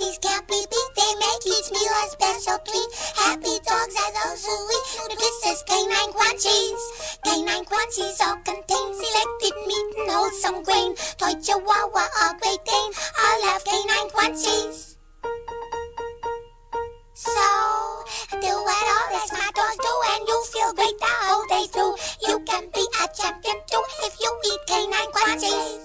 Crunchies can't be beat. They make each meal a special treat. Happy dogs are those who eat. This is Canine Crunchies. Canine Crunchies all contain selected meat and wholesome grain. Toy Chihuahua or Great Dane, all have Canine Crunchies. So, do it all as my dogs do, and you'll feel great the whole day through. You can be a champion too if you eat Canine Crunchies.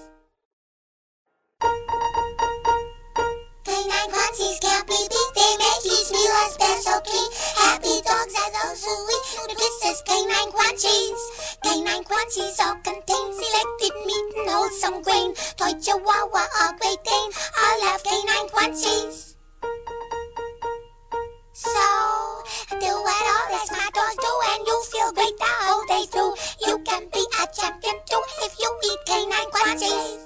Canine Crunchies can't be beat. They make each meal a special treat. Happy dogs are those who eat. This is Canine Crunchies. Canine Crunchies all contain selected meat and wholesome grain. Toy Chihuahua or Great Dane, all have Canine Crunchies. So, do it all as my dogs do, and you'll feel great the whole day through. You can be a champion too if you eat Canine Crunchies.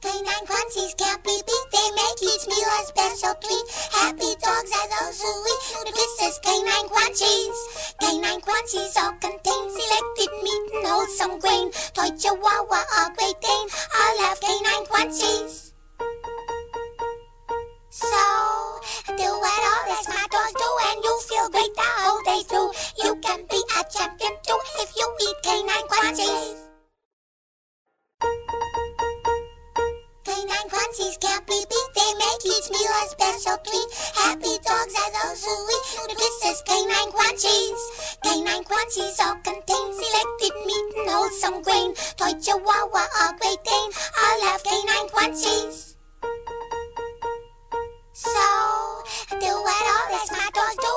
Canine Crunchies can't be beat. They make each meal a special treat. Happy dogs are those who eat. This is Canine Crunchies. Canine Crunchies all contain selected meat and wholesome grain. Toy Chihuahua or Great Dane, all have Canine Crunchies. So, do it all as my dogs do, and you'll feel great the whole day through. You can be a champion too if you eat Canine Crunchies. Canine Crunchies can't be beat. They make each meal a special treat. Happy dogs are those who eat. This is Canine Crunchies. Canine Crunchies all contain selected meat and wholesome grain. Toy Chihuahua or Great Dane, all have Canine Crunchies. So, do it all as my dogs do, and you'll feel great the whole day through. You can be a champion too if you eat Canine Crunchies.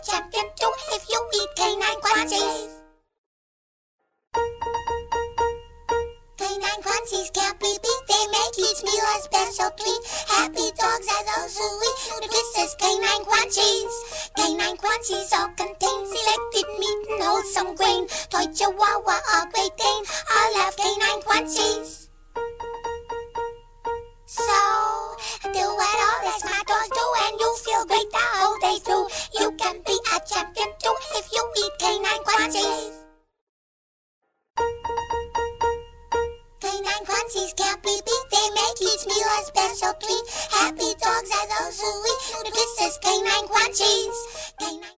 Canine Crunchies can't be beat. They make each meal a special treat. Happy dogs are those who eat. This is Canine Crunchies. Canine Crunchies all contain selected meat and wholesome grain. Toy Chihuahua or Great Dane, all have Canine Crunchies. So, do it all as my dogs do, and you'll feel great the whole day through. You can be a champion too if you eat Canine Crunchies. Canine Crunchies can't be beat. They make each meal a special treat. Happy dogs are those who eat. This is Canine Crunchies. Canine